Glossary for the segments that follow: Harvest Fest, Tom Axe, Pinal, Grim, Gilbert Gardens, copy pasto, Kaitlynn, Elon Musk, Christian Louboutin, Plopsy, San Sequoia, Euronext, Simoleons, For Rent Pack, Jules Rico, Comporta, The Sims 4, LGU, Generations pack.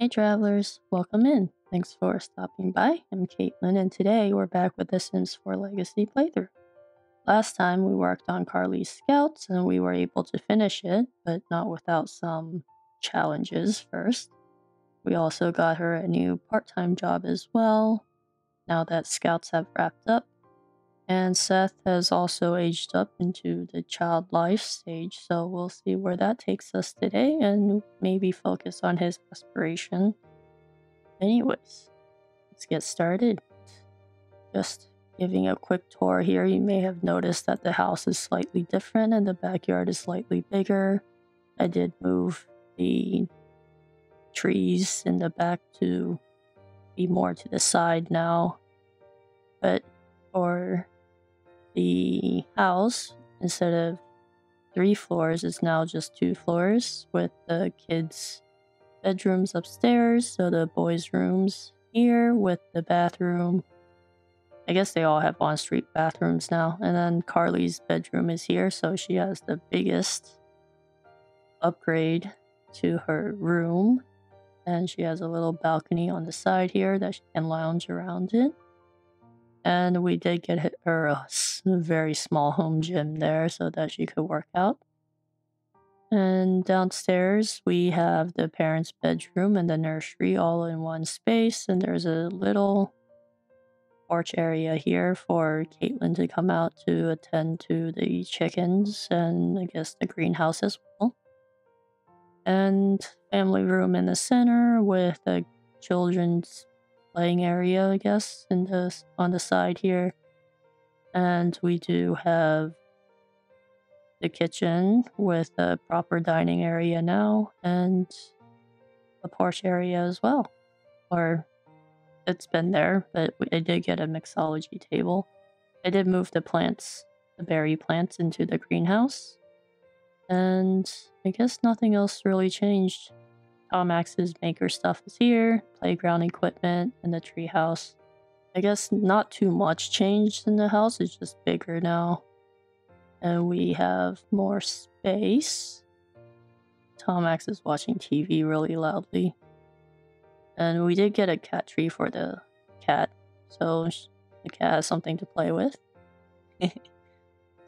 Hey travelers, welcome in. Thanks for stopping by. I'm Kaitlynn, and today we're back with The Sims 4 Legacy playthrough. Last time we worked on Carly's Scouts and we were able to finish it, but not without some challenges first. We also got her a new part-time job as well, now that Scouts have wrapped up. And Seth has also aged up into the child life stage, so we'll see where that takes us today and maybe focus on his aspiration. Anyways, let's get started. Just giving a quick tour here, you may have noticed that the house is slightly different and the backyard is slightly bigger. I did move the trees in the back to be more to the side now, but for the house, instead of 3 floors, it's now just 2 floors, with the kids' bedrooms upstairs, so the boys' rooms here with the bathroom. I guess they all have on-street bathrooms now. And then Carly's bedroom is here, so she has the biggest upgrade to her room. And she has a little balcony on the side here that she can lounge around in. And we did get her a very small home gym there so that she could work out. And downstairs we have the parents' bedroom and the nursery all in one space. And there's a little porch area here for Kaitlynn to come out to attend to the chickens and I guess the greenhouse as well. And family room in the center with the children's playing area, I guess, on the side here. And we do have the kitchen with a proper dining area now and a porch area as well. Or it's been there, but I did get a mixology table. I did move the plants, the berry plants, into the greenhouse. And I guess nothing else really changed. Tom Axe's maker stuff is here, playground equipment, and the treehouse. I guess not too much changed in the house, it's just bigger now. And we have more space. Tom Axe is watching TV really loudly. And we did get a cat tree for the cat, so the cat has something to play with.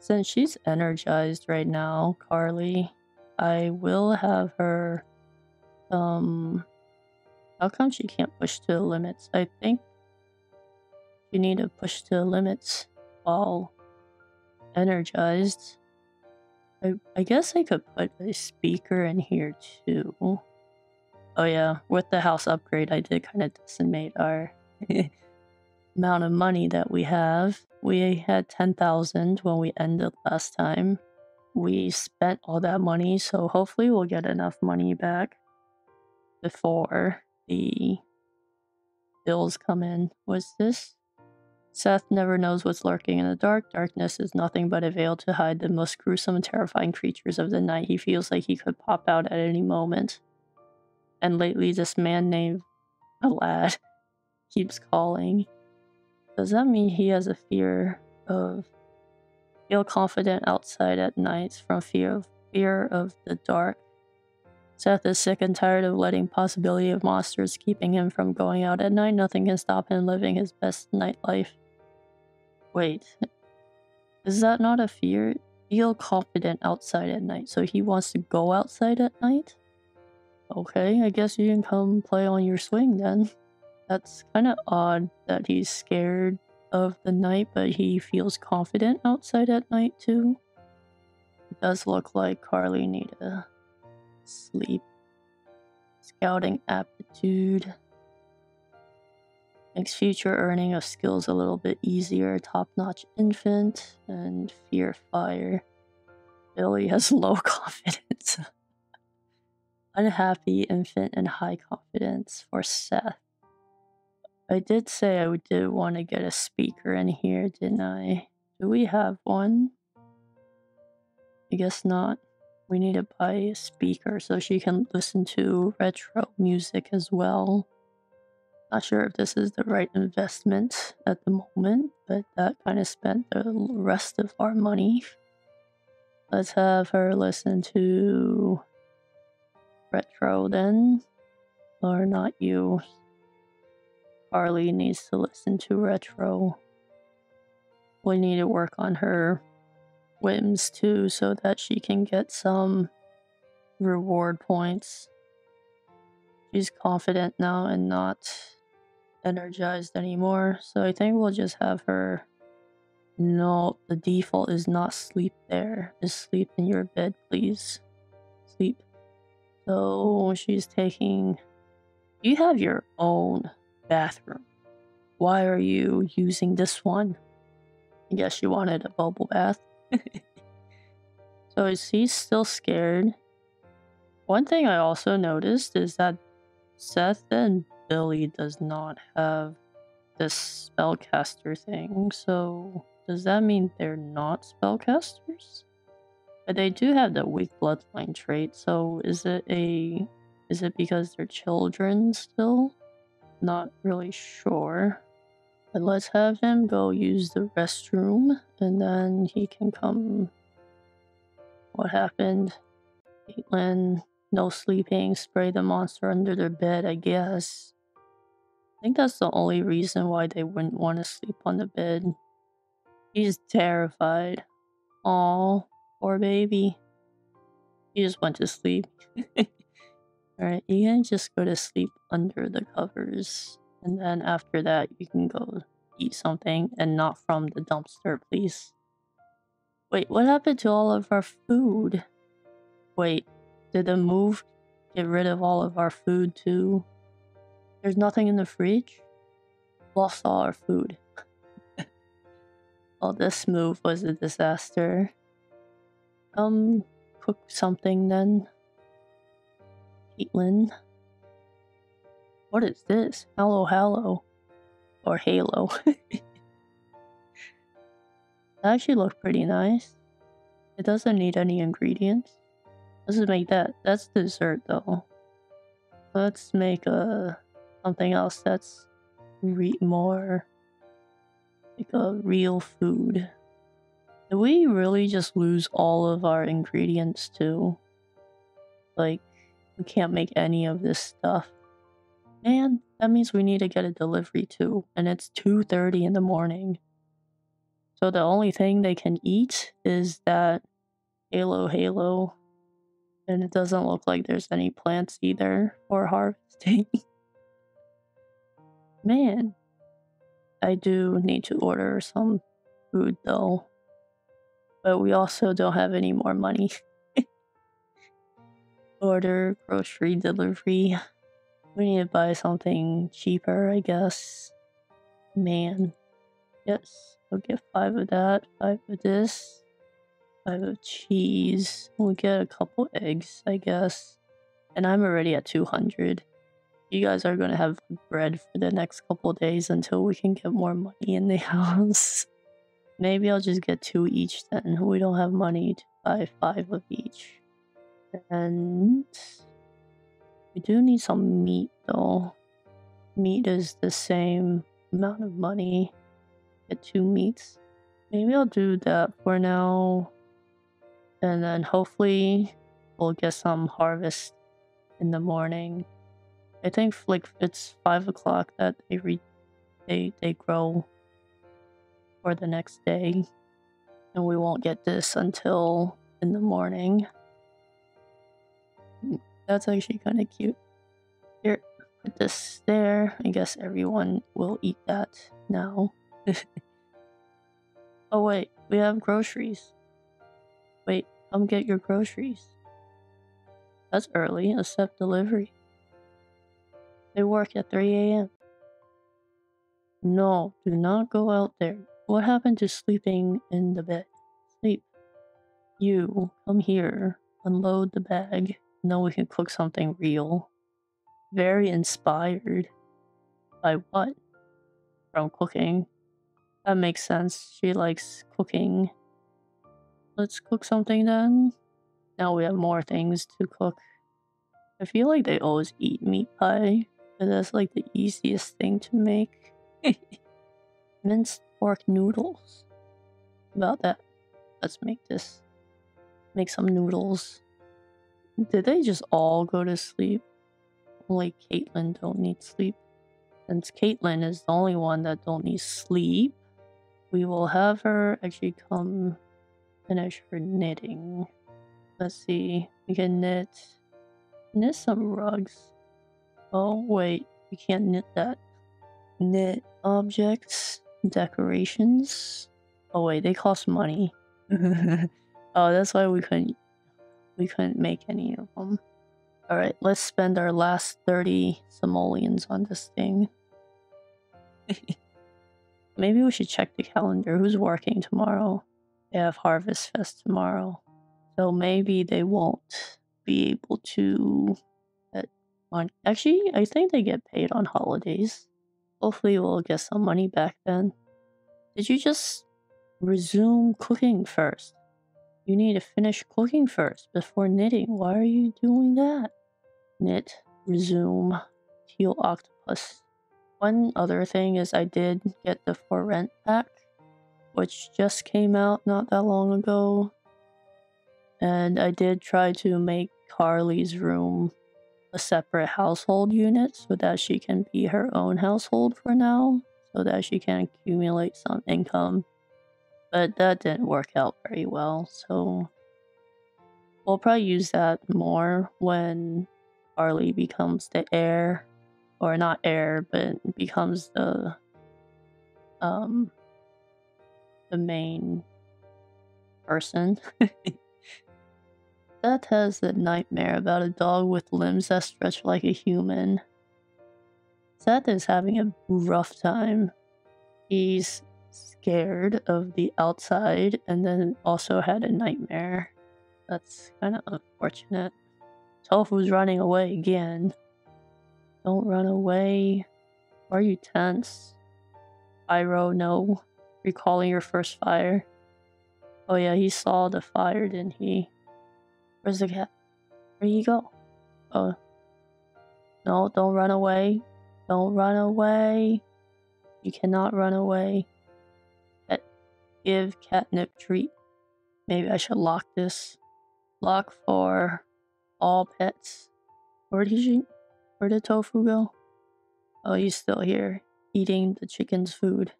Since she's energized right now, Carly, I will have her... how come she can't push to the limits? I think you need to push to the limits while energized. I guess I could put a speaker in here too. Oh yeah, with the house upgrade, I did kind of decimate our amount of money that we have. We had 10,000 when we ended last time. We spent all that money, so hopefully we'll get enough money back before the bills come in. What's this? Seth never knows what's lurking in the dark. Darkness is nothing but a veil to hide the most gruesome and terrifying creatures of the night. He feels like he could pop out at any moment. And lately this man named Alad keeps calling. Does that mean he has a fear of... Feel confident outside at night from fear of the dark. Seth is sick and tired of letting possibility of monsters keeping him from going out at night. Nothing can stop him living his best nightlife. Wait, is that not a fear? Feel confident outside at night. So he wants to go outside at night? Okay, I guess you can come play on your swing then. That's kind of odd that he's scared of the night, but he feels confident outside at night too. It does look like Carly needs a... sleep. Scouting aptitude makes future earning of skills a little bit easier. Top-notch infant and fear fire. Billy has low confidence. Unhappy infant and high confidence for Seth. I did say I did want to get a speaker in here, didn't I? Do we have one? I guess not. We need to buy a speaker so she can listen to retro music as well. Not sure if this is the right investment at the moment, but that kind of spent the rest of our money. Let's have her listen to retro then. Or not you. Carly needs to listen to Retro. We need to work on her whims too so that she can get some reward points. She's confident now and not energized anymore, so I think we'll just have her. No, the default is not sleep there. Just sleep in your bed, please. Sleep. So she's taking... You have your own bathroom. Why are you using this one? I guess she wanted a bubble bath. So he's still scared. One thing I also noticed is that Seth and Billy does not have this spellcaster thing. So does that mean they're not spellcasters? But they do have the weak bloodline trait. So is it because they're children still? Not really sure. But let's have him go use the restroom and then he can come. What happened? Kaitlynn, no sleeping, spray the monster under their bed, I guess. I think that's the only reason why they wouldn't want to sleep on the bed. He's terrified. Aw, poor baby. He just went to sleep. Alright, you can just go to sleep under the covers. And then after that, you can go eat something and not from the dumpster, please. Wait, what happened to all of our food? Wait, did the move get rid of all of our food too? There's nothing in the fridge? Lost all our food. Well, this move was a disaster. Cook something then. Kaitlynn. What is this? Hello, hello. Or Halo. That actually looks pretty nice. It doesn't need any ingredients. Let's just make that. That's dessert though. Let's make something else that's more like a real food. Did we really just lose all of our ingredients too? Like, we can't make any of this stuff. Man, that means we need to get a delivery too. And it's 2:30 in the morning. So the only thing they can eat is that Halo Halo. And it doesn't look like there's any plants either for harvesting. Man, I do need to order some food though. But we also don't have any more money. Order grocery delivery. We need to buy something cheaper, I guess. Man. Yes, we'll get 5 of that, 5 of this. 5 of cheese. We'll get a couple eggs, I guess. And I'm already at 200. You guys are going to have bread for the next couple of days until we can get more money in the house. Maybe I'll just get 2 each then. We don't have money to buy 5 of each. And we do need some meat though. Meat is the same amount of money. Get 2 meats. Maybe I'll do that for now. And then hopefully we'll get some harvest in the morning. I think like it's 5 o'clock that they grow for the next day. And we won't get this until in the morning. That's actually kind of cute. Here, put this there. I guess everyone will eat that now. Oh wait, we have groceries. Wait, come get your groceries. That's early, accept delivery. They work at 3 a.m. No, do not go out there. What happened to sleeping in the bed? Sleep. You, come here. Unload the bag. Now we can cook something real. Very inspired. By what? From cooking. That makes sense. She likes cooking. Let's cook something then. Now we have more things to cook. I feel like they always eat meat pie. But that's like the easiest thing to make. Minced pork noodles. About that. Let's make this. Make some noodles. Did they just all go to sleep? only Kaitlynn don't need sleep. Since Kaitlynn is the only one that don't need sleep, we will have her actually come finish her knitting. Let's see, we can knit some rugs. Oh wait, we can't knit that. Knit objects, decorations. Oh wait, they cost money. Oh, that's why we couldn't make any of them. All right, let's spend our last 30 simoleons on this thing. Maybe we should check the calendar. Who's working tomorrow? They have Harvest Fest tomorrow. So maybe they won't be able to... Actually, I think they get paid on holidays. Hopefully we'll get some money back then. Did you just resume cooking first? You need to finish cooking first before knitting. Why are you doing that? Knit, resume, teal octopus. One other thing is I did get the For Rent Pack, which just came out not that long ago. And I did try to make Carly's room a separate household unit so that she can be her own household for now, so that she can accumulate some income. But that didn't work out very well, so we'll probably use that more when Carly becomes the heir, or not heir, but becomes the main person. Seth has a nightmare about a dog with limbs that stretch like a human. Seth is having a rough time. He's scared of the outside and then also had a nightmare. That's kind of unfortunate. Tofu's running away again. Don't run away. Are you tense? Iroh, no. Recalling your first fire. Oh yeah, he saw the fire, didn't he? Where's the cat? Where'd he go? Oh. No, don't run away. Don't run away. You cannot run away. Give catnip treat. Maybe I should lock this. Lock for all pets. Where did Tofu go? Oh, he's still here, eating the chicken's food.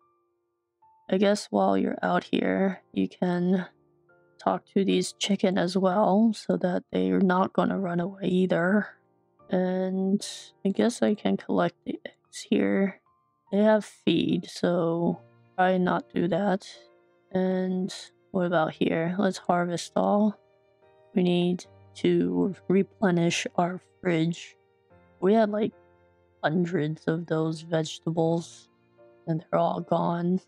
I guess while you're out here, you can talk to these chicken as well, so that they're not gonna run away either. And I guess I can collect the eggs here. They have feed, so try not do that. And what about here? Let's harvest all. We need to replenish our fridge. We had like hundreds of those vegetables and they're all gone.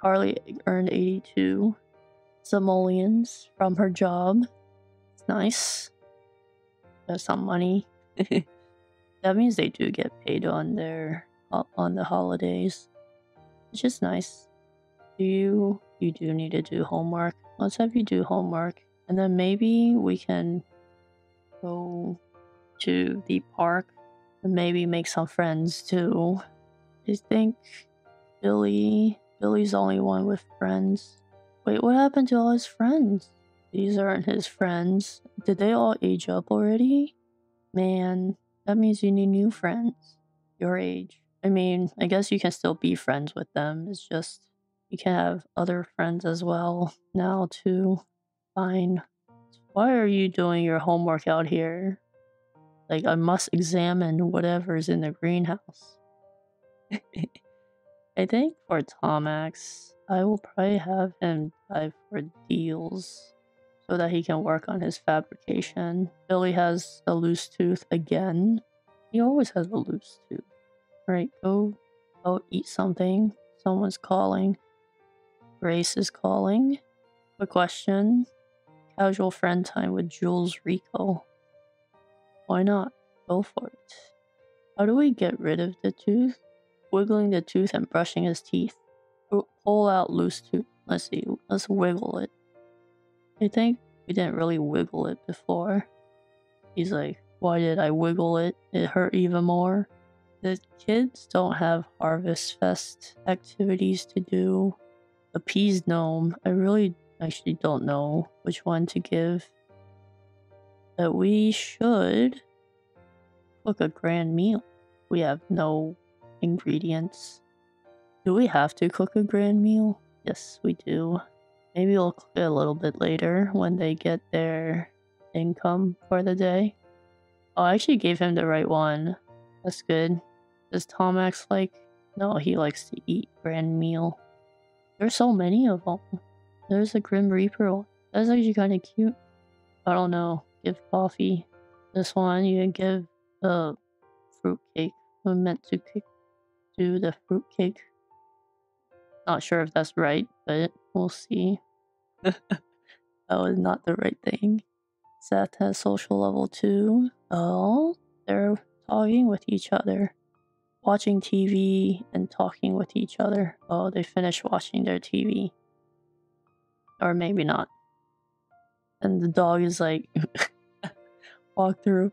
Carly earned 82 simoleons from her job. It's nice. Got some money. That means they do get paid on the holidays, which is nice. You do need to do homework. Let's have you do homework. And then maybe we can go to the park and maybe make some friends too. I think Billy's the only one with friends. Wait, what happened to all his friends? These aren't his friends. Did they all age up already? Man, that means you need new friends. Your age. I mean, I guess you can still be friends with them. It's just... you can have other friends as well now too. Fine. Why are you doing your homework out here? Like, I must examine whatever's in the greenhouse. I think for Tomax, I will probably have him dive for deals so that he can work on his fabrication. Billy has a loose tooth again. He always has a loose tooth. Alright, go eat something. Someone's calling. Grace is calling. Quick question. Casual friend time with Jules Rico. Why not? Go for it. How do we get rid of the tooth? Wiggling the tooth and brushing his teeth. Pull out loose tooth. Let's see. Let's wiggle it. I think we didn't really wiggle it before. He's like, why did I wiggle it? It hurt even more. The kids don't have Harvest Fest activities to do. Appease Gnome. I really actually don't know which one to give. But we should Look, a grand meal. We have no ingredients. Do we have to cook a grand meal? Yes, we do. Maybe we'll cook it a little bit later when they get their income for the day. Oh, I actually gave him the right one. That's good. Does Tomax like? No, he likes to eat grand meal. There's so many of them. There's a Grim Reaper one. That's actually kind of cute. I don't know. Give coffee. This one you can give the fruitcake. I meant to do the fruitcake. Not sure if that's right, but we'll see. That was not the right thing. Seth has social level 2. Oh, they're talking with each other. Watching TV and talking with each other. Oh, they finished watching their TV. Or maybe not. And the dog is like, walk through.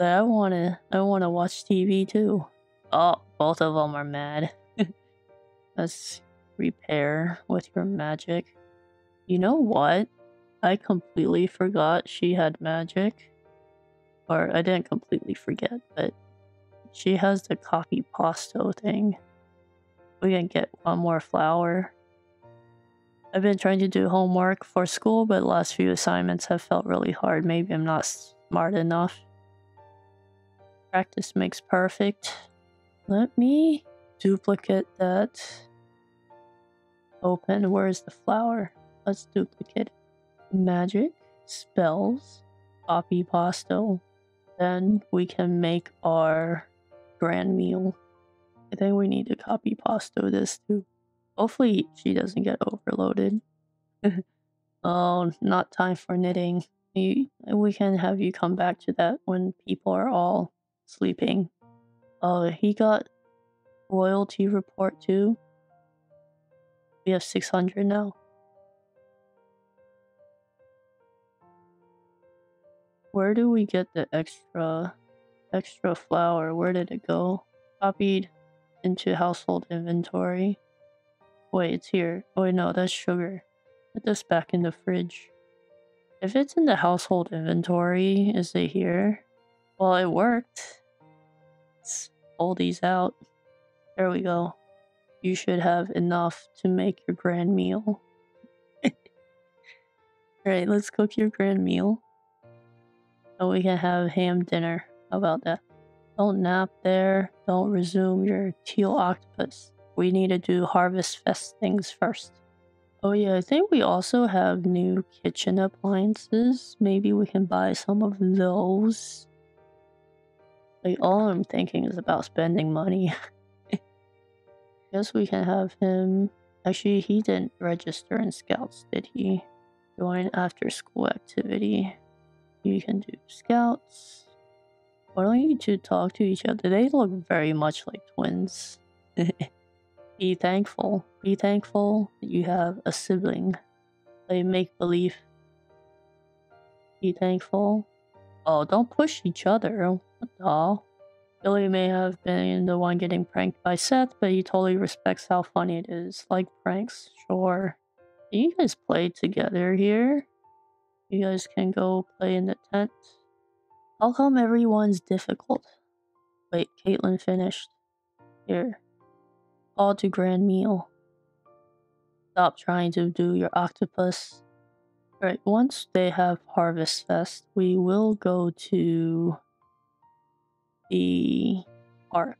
I wanna watch TV too. Oh, both of them are mad. Let's repair with your magic. You know what? I completely forgot she had magic. Or I didn't completely forget, but she has the copy pasto thing. We can get one more flower. I've been trying to do homework for school, but the last few assignments have felt really hard. Maybe I'm not smart enough. Practice makes perfect. Let me duplicate that. Open. Where's the flower? Let's duplicate it. Magic, spells, copy pasto. Then we can make our grand meal. I think we need to copy pasto this too. Hopefully she doesn't get overloaded. Oh, not time for knitting. We can have you come back to that when people are all sleeping. Oh, he got royalty report too. We have 600 now. Where do we get the extra flour? Where did it go? Copied into household inventory. Wait, it's here. Wait, no, that's sugar. Put this back in the fridge. If it's in the household inventory, is it here? Well, it worked. Let's pull these out. There we go. You should have enough to make your grand meal. Alright, let's cook your grand meal. And we can have ham dinner. How about that? Don't nap there. Don't resume your teal octopus. We need to do Harvest Fest things first. Oh yeah, I think we also have new kitchen appliances. Maybe we can buy some of those. Like, all I'm thinking is about spending money. Guess we can have him. Actually, he didn't register in Scouts, did he? Join after school activity. You can do Scouts. Why don't you two talk to each other? They look very much like twins. Be thankful. Be thankful that you have a sibling. They make believe. Be thankful. Oh, don't push each other. What the hell? Billy may have been the one getting pranked by Seth, but he totally respects how funny it is. Like pranks, sure. Can you guys play together here? You guys can go play in the tent. How come everyone's difficult? Wait, Kaitlynn finished. Here. Call to grand meal. Stop trying to do your octopus. Alright, once they have Harvest Fest, we will go to the park.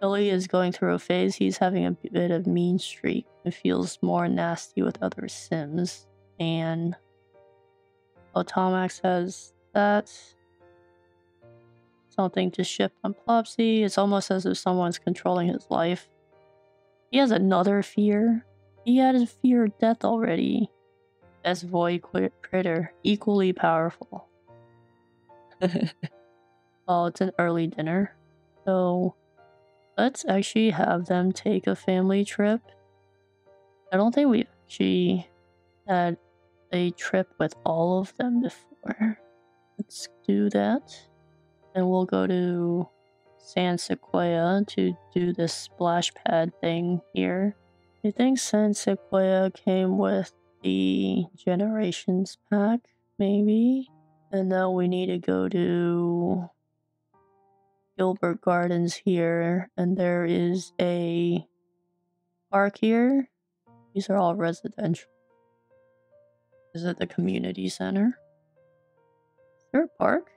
Billy is going through a phase. He's having a bit of mean streak. It feels more nasty with other Sims. And Tomax has that. Something to ship on Plopsy. It's almost as if someone's controlling his life. He has another fear. He had a fear of death already. Best void critter. Equally powerful. Oh, it's an early dinner. So let's actually have them take a family trip. I don't think we actually had a trip with all of them before. Let's do that. And we'll go to San Sequoia to do this splash pad thing here. I think San Sequoia came with the Generations pack, maybe. And now we need to go to Gilbert Gardens here, and there is a park here. These are all residential. Is it the community center? Is there a park?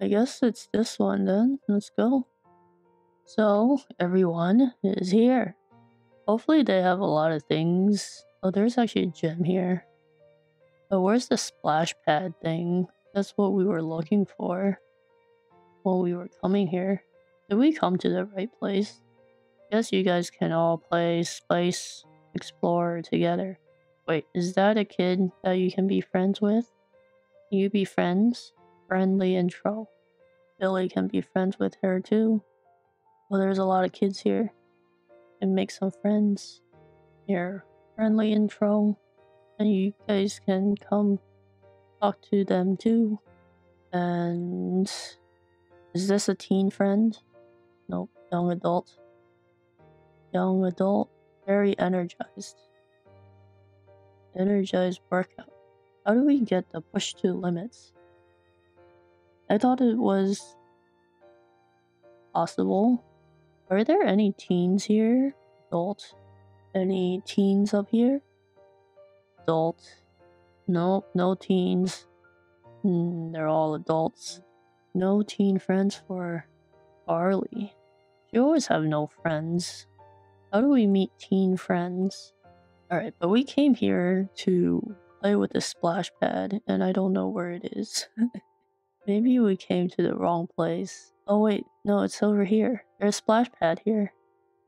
I guess it's this one then. Let's go. So, everyone is here. Hopefully they have a lot of things. Oh, there's actually a gym here. Oh, where's the splash pad thing? That's what we were looking for while we were coming here. Did we come to the right place? Guess you guys can all play Spice Explorer together. Wait, is that a kid that you can be friends with? Can you be friends? Friendly intro. Billy can be friends with her too. Well, there's a lot of kids here. And make some friends. Here, friendly intro. And you guys can come talk to them too. And... is this a teen friend? Nope, young adult. Young adult. Very energized. Energized workout. How do we get the push to limits? I thought it was possible. Are there any teens here? Adult. Any teens up here? Adult. Nope, no teens. They're all adults. No teen friends for Barley. You always have no friends. How do we meet teen friends? Alright, but we came here to play with the splash pad, and I don't know where it is. Maybe we came to the wrong place. Oh wait, no, it's over here. There's a splash pad here.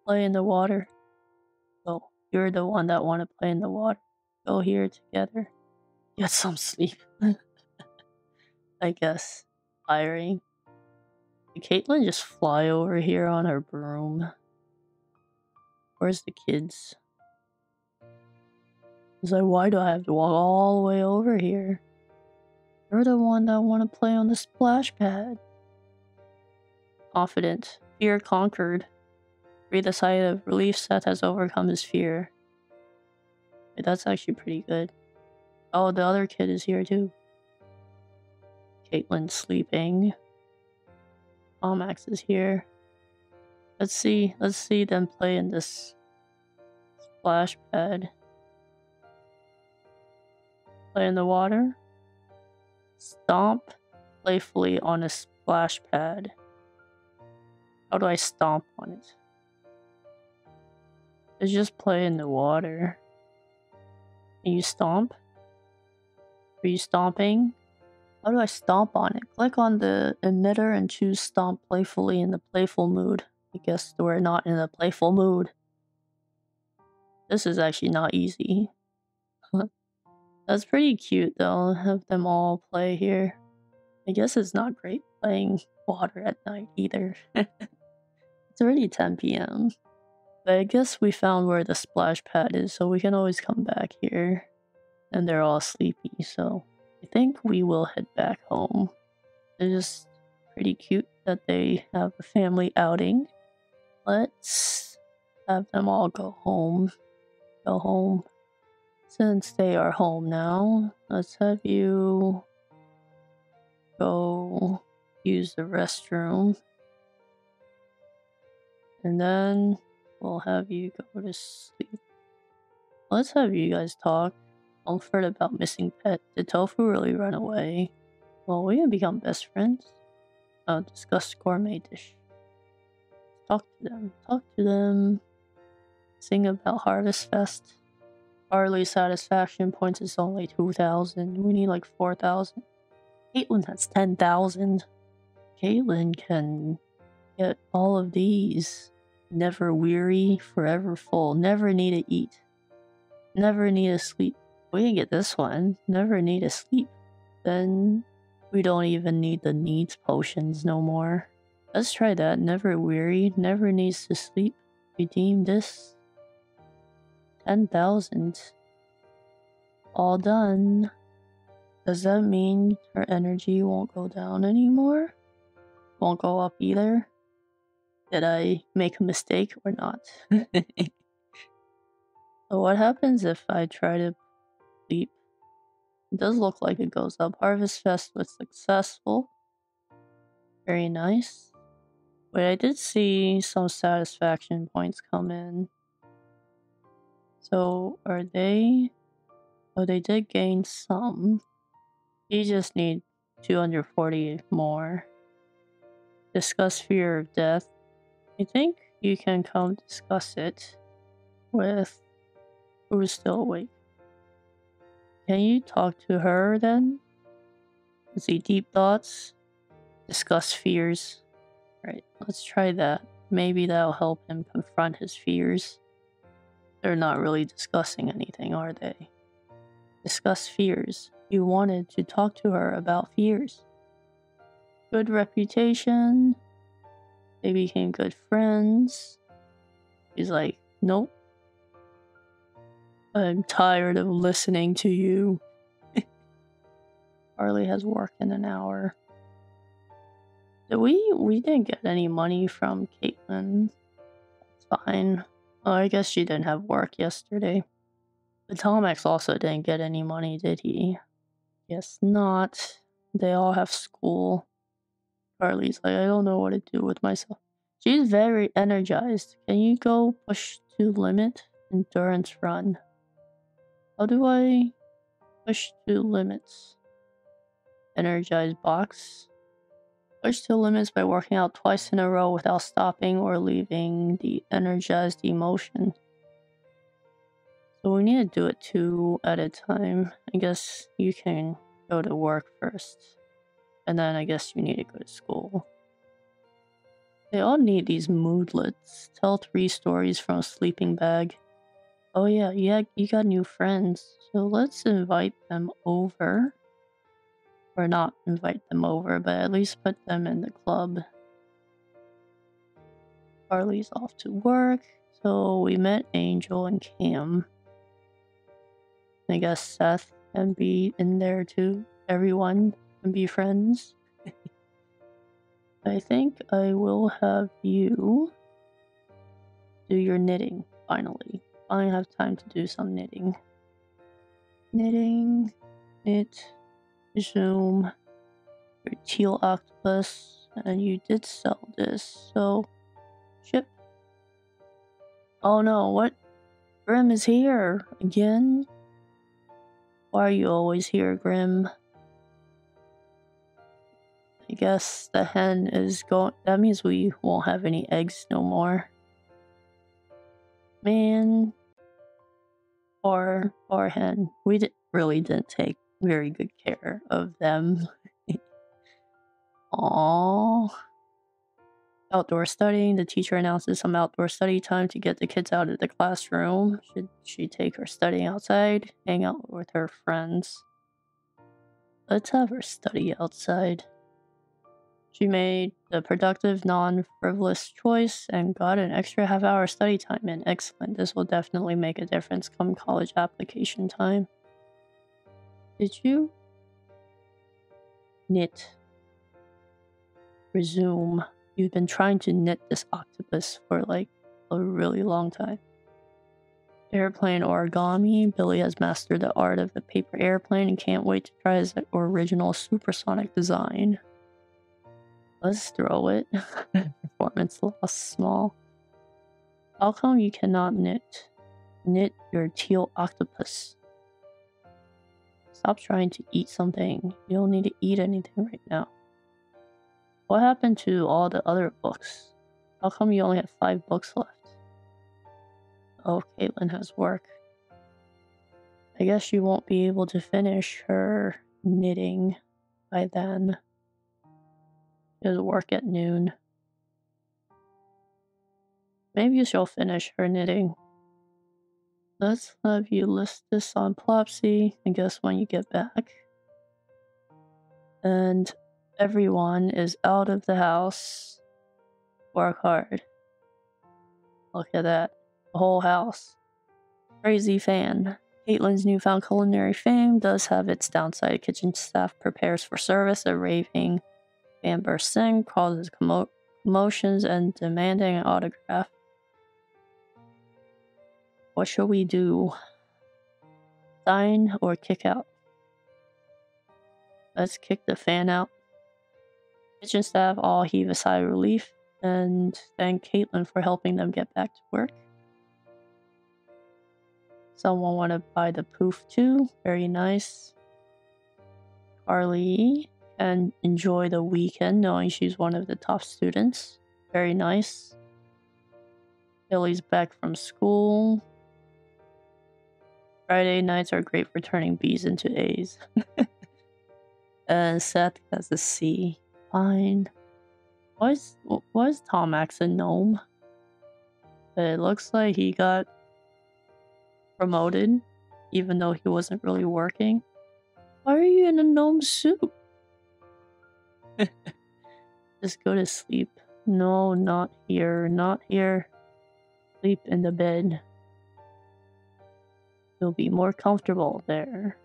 Play in the water. Oh, you're the one that want to play in the water. Go here together. Get some sleep. I guess. Tiring. Did Kaitlynn just fly over here on her broom? Where's the kids? It's like, why do I have to walk all the way over here? You're the one that want to play on the splash pad. Confident. Fear conquered. Read the sight of relief Seth has overcome his fear. Wait, that's actually pretty good. Oh, the other kid is here too. Kaitlyn's sleeping. Omax is here. Let's see them play in this splash pad. Play in the water. Stomp playfully on a splash pad. How do I stomp on it? It's just play in the water. Can you stomp? Are you stomping? How do I stomp on it? Click on the emitter and choose stomp playfully in the playful mood. I guess we're not in the playful mood. This is actually not easy. That's pretty cute though, have them all play here. I guess it's not great playing water at night either. It's already 10 p.m. But I guess we found where the splash pad is, so we can always come back here. And they're all sleepy, so I think we will head back home. It's just pretty cute that they have a family outing. Let's have them all go home. Go home. Since they are home now, let's have you go use the restroom. And then we'll have you go to sleep. Let's have you guys talk. Comfort about missing pet. Did Tofu really run away? Well, we can become best friends. Oh, discuss gourmet dish. Talk to them. Talk to them. Sing about Harvest Fest. Barley satisfaction points is only 2,000. We need like 4,000. Kaitlynn has 10,000. Kaitlynn can get all of these. Never weary, forever full. Never need to eat. Never need to sleep. We can get this one. Never need to sleep. Then we don't even need the needs potions no more. Let's try that. Never weary. Never needs to sleep. Redeem this. 10,000. All done. Does that mean her energy won't go down anymore? Won't go up either? Did I make a mistake or not? So what happens if I try to sleep? It does look like it goes up. Harvest Fest was successful. Very nice. But I did see some satisfaction points come in. So are they? Oh, they did gain some. You just need 240 more. Discuss fear of death. I think you can come discuss it with who is still awake. Can you talk to her then? See deep thoughts. Discuss fears. Alright, let's try that. Maybe that'll help him confront his fears. They're not really discussing anything, are they? Discuss fears. You wanted to talk to her about fears. Good reputation. They became good friends. He's like, nope. I'm tired of listening to you. Harley has work in an hour. Did we didn't get any money from Kaitlynn. That's fine. Oh, I guess she didn't have work yesterday. Atomics also didn't get any money, did he? Guess not. They all have school. Carly's like, I don't know what to do with myself. She's very energized. Can you go push to limit? Endurance run. How do I push to limits? Energize box. Push to limits by working out twice in a row without stopping or leaving the energized emotion. So we need to do it 2 at a time. I guess you can go to work first. And then I guess you need to go to school. They all need these moodlets. Tell 3 stories from a sleeping bag. Oh yeah, you got new friends. So let's invite them over. Or not invite them over, but at least put them in the club. Carly's off to work. So we met Angel and Cam. I guess Seth can be in there too. Everyone can be friends. I think I will have you do your knitting, finally. I have time to do some knitting. Knitting, knit, resume, your teal octopus, and you did sell this, so ship. Oh no, what? Grim is here again? Why are you always here, Grim? I guess the hen is going. That means we won't have any eggs no more. Man. Or hen. We really didn't take very good care of them. Aww. Outdoor studying. The teacher announces some outdoor study time to get the kids out of the classroom. Should she take her studying outside? Hang out with her friends. Let's have her study outside. She made the productive, non-frivolous choice and got an extra half-hour study time in. Excellent. This will definitely make a difference come college application time. Did you? Knit. Resume. You've been trying to knit this octopus for like a really long time. Airplane origami. Billy has mastered the art of the paper airplane and can't wait to try his original supersonic design. Let's throw it. Performance loss small. How come you cannot knit? Knit your teal octopus. Stop trying to eat something. You don't need to eat anything right now. What happened to all the other books? How come you only have 5 books left? Oh, Kaitlynn has work. I guess she won't be able to finish her knitting by then. She has work at noon. Maybe she'll finish her knitting. Let's have you list this on Plopsy, I guess, when you get back. And everyone is out of the house. Work hard. Look at that. The whole house. Crazy fan. Caitlin's newfound culinary fame does have its downside. Kitchen staff prepares for service, a raving Van Bursting causes commotions and demanding an autograph. What shall we do? Dine or kick out? Let's kick the fan out. Kitchen staff all heave a sigh of relief. and thank Kaitlynn for helping them get back to work. Someone want to buy the poof too. Very nice. Carly can enjoy the weekend knowing she's one of the top students. Very nice. Billy's back from school. Friday nights are great for turning B's into A's. And Seth has a C. Fine. Why is Tom Axe a gnome? It looks like he got promoted, even though he wasn't really working. Why are you in a gnome suit? Just go to sleep. No, not here. Not here. Sleep in the bed. You'll be more comfortable there.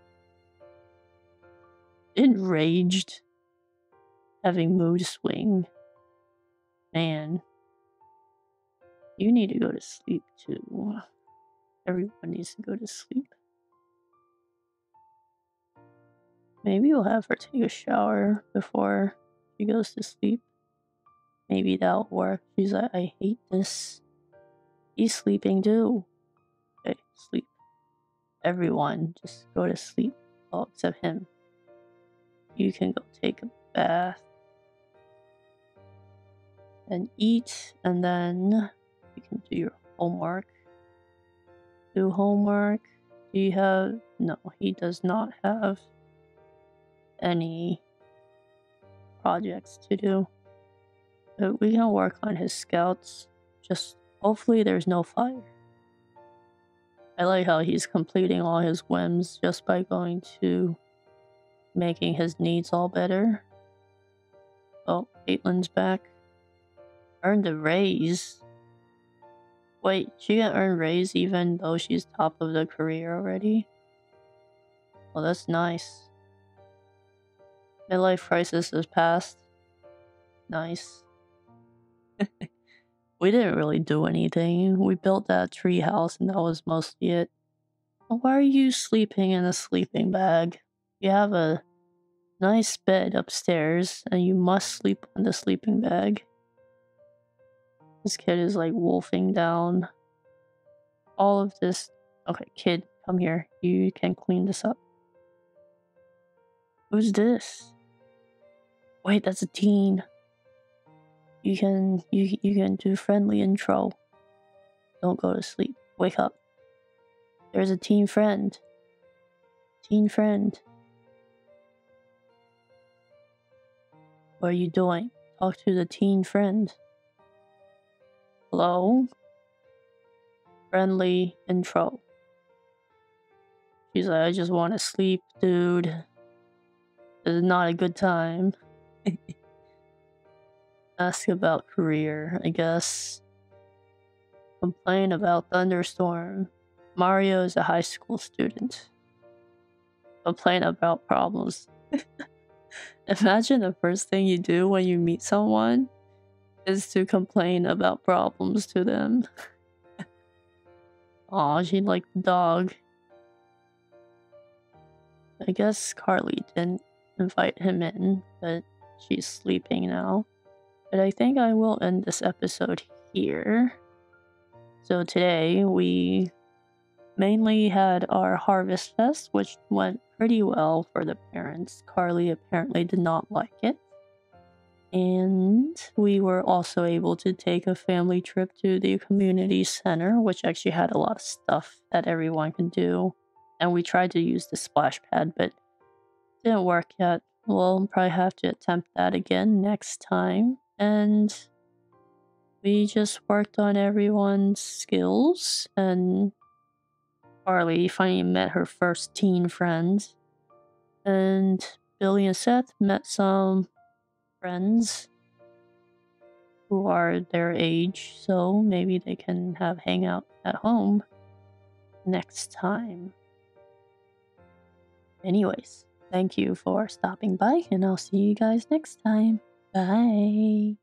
Enraged. Having mood swing. Man. You need to go to sleep too. Everyone needs to go to sleep. Maybe we'll have her take a shower before she goes to sleep. Maybe that'll work. She's like, I hate this. He's sleeping too. Okay, sleep. Everyone, just go to sleep. Oh, except him. You can go take a bath. And eat. And then you can do your homework. Do homework. Do you have... No, he does not have any projects to do. But we can work on his scouts. Just hopefully there's no fire. I like how he's completing all his whims just by going to making his needs all better. Oh, Caitlynn's back. Earned a raise. Wait, she can earn raise even though she's top of the career already? Well, that's nice. Midlife crisis has passed. Nice. We didn't really do anything. We built that tree house and that was mostly it. Why are you sleeping in a sleeping bag? You have a nice bed upstairs and you must sleep in the sleeping bag. This kid is like wolfing down all of this. Okay, kid, come here. You can clean this up. Who's this? Wait, that's a teen. You can do friendly intro. Don't go to sleep. Wake up. There's a teen friend. Teen friend. What are you doing? Talk to the teen friend. Hello? Friendly intro. She's like, I just want to sleep, dude. This is not a good time. Ask about career, I guess. Complain about thunderstorm. Mario is a high school student. Complain about problems. Imagine the first thing you do when you meet someone is to complain about problems to them. Aw, she liked the dog. I guess Carly didn't invite him in, but she's sleeping now. But I think I will end this episode here. So today we mainly had our Harvest Fest, which went pretty well for the parents. Carly apparently did not like it. And we were also able to take a family trip to the community center, which actually had a lot of stuff that everyone could do. And we tried to use the splash pad, but didn't work yet. We'll probably have to attempt that again next time. And we just worked on everyone's skills, and Carly finally met her first teen friend, and Billy and Seth met some friends who are their age, so maybe they can have hangout at home next time. Anyways, thank you for stopping by, and I'll see you guys next time. Bye.